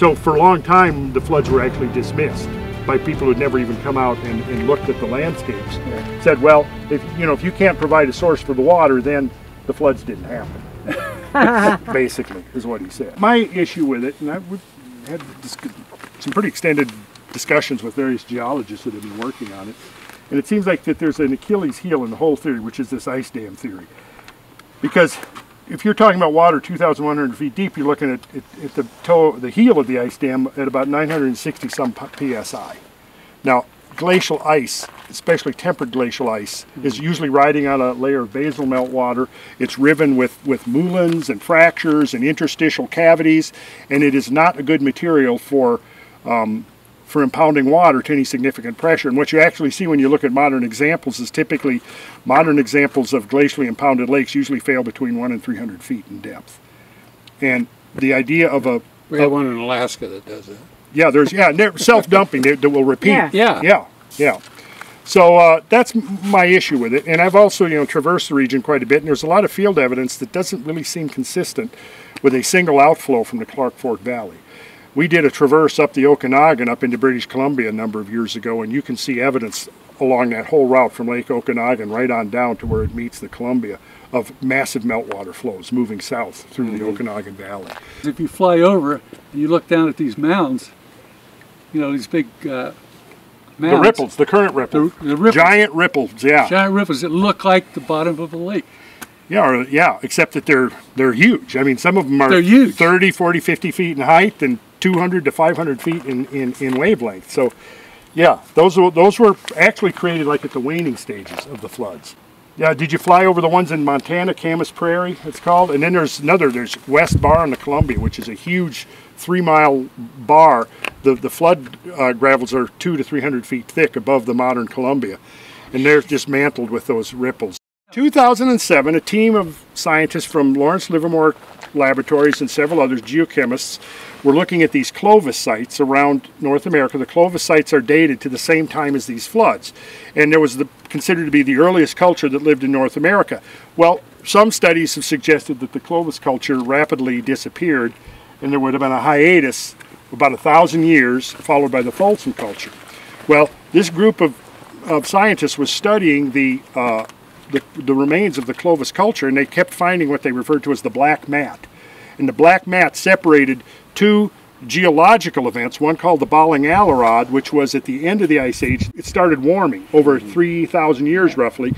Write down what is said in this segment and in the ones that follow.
So for a long time, the floods were actually dismissed by people who'd never even come out and looked at the landscapes. Yeah. Said, well, if you can't provide a source for the water, then the floods didn't happen. Basically, is what he said. My issue with it, and I've had some pretty extended discussions with various geologists that have been working on it, and it seems like that there's an Achilles heel in the whole theory, which is this ice dam theory. Because if you're talking about water 2,100 feet deep, you're looking at the heel of the ice dam at about 960 some psi. Now, glacial ice, especially tempered glacial ice, is usually riding on a layer of basal meltwater. It's riven with moulins and fractures and interstitial cavities, and it is not a good material for impounding water to any significant pressure. And what you actually see when you look at modern examples is typically modern examples of glacially impounded lakes usually fail between 1 and 300 feet in depth. And the idea of a... We have one in Alaska that does that. Yeah, there's self-dumping that will repeat. Yeah. So that's my issue with it. And I've also traversed the region quite a bit, and there's a lot of field evidence that doesn't really seem consistent with a single outflow from the Clark Fork Valley. We did a traverse up the Okanagan up into British Columbia a number of years ago, and you can see evidence along that whole route from Lake Okanagan right on down to where it meets the Columbia of massive meltwater flows moving south through the Okanagan Valley. If you fly over and you look down at these mounds, these big mounds. The ripples, the current ripples. The ripples. Giant ripples, yeah. Giant ripples that look like the bottom of a lake. Yeah, except that they're huge. I mean, some of them are 30, 40, 50 feet in height and 200 to 500 feet in wavelength. So, yeah, those were actually created like at the waning stages of the floods. Yeah, did you fly over the ones in Montana, Camas Prairie, it's called? And then there's West Bar on the Columbia, which is a huge 3-mile bar. The flood gravels are 200 to 300 feet thick above the modern Columbia, and they're just mantled with those ripples. 2007, a team of scientists from Lawrence Livermore Laboratories and several others, geochemists, were looking at these Clovis sites around North America. The Clovis sites are dated to the same time as these floods, and there was considered to be the earliest culture that lived in North America. Well, some studies have suggested that the Clovis culture rapidly disappeared, and there would have been a hiatus of about 1,000 years, followed by the Folsom culture. Well, this group of scientists was studying the remains of the Clovis culture, and they kept finding what they referred to as the Black Mat. And the Black Mat separated two geological events, one called the Bolling Allerod, which was at the end of the Ice Age. It started warming over 3,000 years roughly.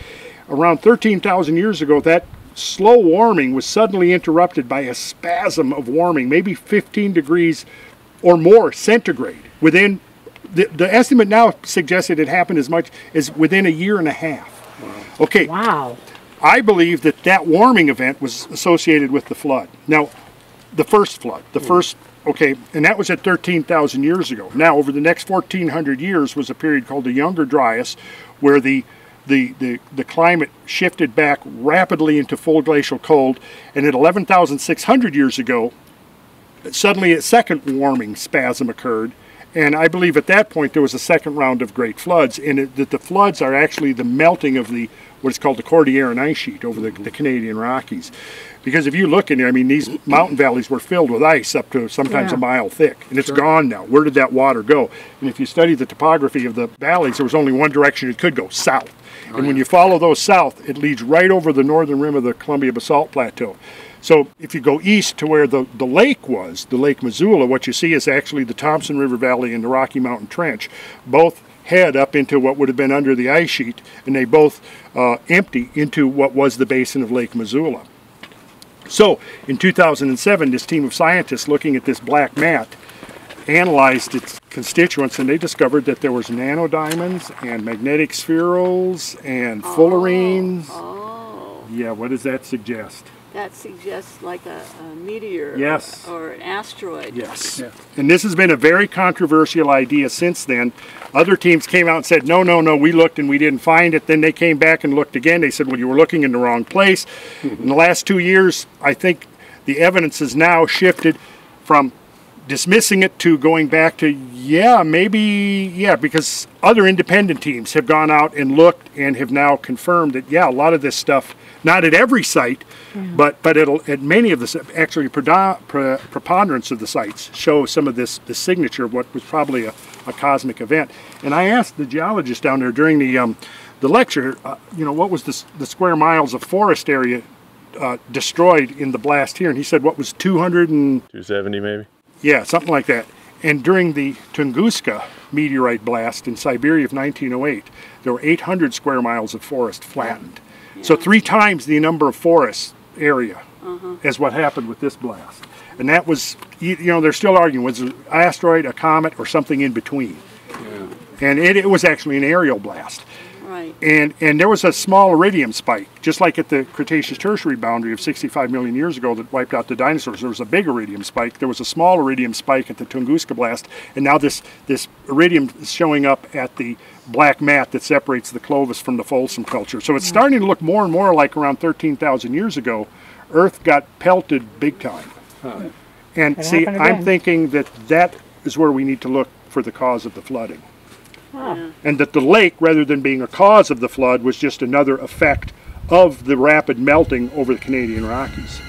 Around 13,000 years ago, that slow warming was suddenly interrupted by a spasm of warming, maybe 15 degrees or more centigrade. Within the estimate now suggests it happened as much as within a year and a half. Okay. Wow. I believe that warming event was associated with the flood. Now, the first flood, and that was at 13,000 years ago. Now, over the next 1,400 years was a period called the Younger Dryas, where the climate shifted back rapidly into full glacial cold, and at 11,600 years ago, suddenly a second warming spasm occurred. And I believe at that point there was a second round of great floods, and that the floods are actually the melting of what is called the Cordilleran Ice Sheet over the Canadian Rockies. Because if you look in there, I mean, these mountain valleys were filled with ice up to sometimes a mile thick, and it's gone now. Where did that water go? And if you study the topography of the valleys, there was only one direction it could go, south. And when you follow those south, it leads right over the northern rim of the Columbia Basalt Plateau. So if you go east to where the lake was, the Lake Missoula, what you see is actually the Thompson River Valley and the Rocky Mountain Trench. Both head up into what would have been under the ice sheet, and they both empty into what was the basin of Lake Missoula. So in 2007, this team of scientists looking at this Black Mat analyzed its constituents, and they discovered that there was nanodiamonds and magnetic spherules and fullerenes. Oh. Yeah, what does that suggest? That suggests like a meteor or an asteroid. Yes. Yeah. And this has been a very controversial idea since then. Other teams came out and said, no, no, no, we looked and we didn't find it. Then they came back and looked again. They said, well, you were looking in the wrong place. In the last 2 years, I think the evidence has now shifted from dismissing it to going back to, yeah, maybe, yeah, because other independent teams have gone out and looked and have now confirmed that, yeah, a lot of this stuff, not at every site, yeah, but at many of the, actually preponderance of the sites show some of this, the signature of what was probably a cosmic event. And I asked the geologist down there during the lecture, you know, what was the square miles of forest area destroyed in the blast here, and he said what was 270 maybe? Yeah, something like that. And during the Tunguska meteorite blast in Siberia of 1908, there were 800 square miles of forest flattened. Yeah. So 3 times the number of forest area as what happened with this blast. And that was, you know, they're still arguing, was it an asteroid, a comet, or something in between? Yeah. And it was actually an aerial blast. Right. And there was a small iridium spike, just like at the Cretaceous-Tertiary boundary of 65 million years ago that wiped out the dinosaurs. There was a big iridium spike. There was a small iridium spike at the Tunguska blast, and now this iridium is showing up at the Black Mat that separates the Clovis from the Folsom culture. So it's starting to look more and more like around 13,000 years ago, Earth got pelted big time. Huh. And see, I'm thinking that is where we need to look for the cause of the flooding. Huh. And that the lake, rather than being a cause of the flood, was just another effect of the rapid melting over the Canadian Rockies.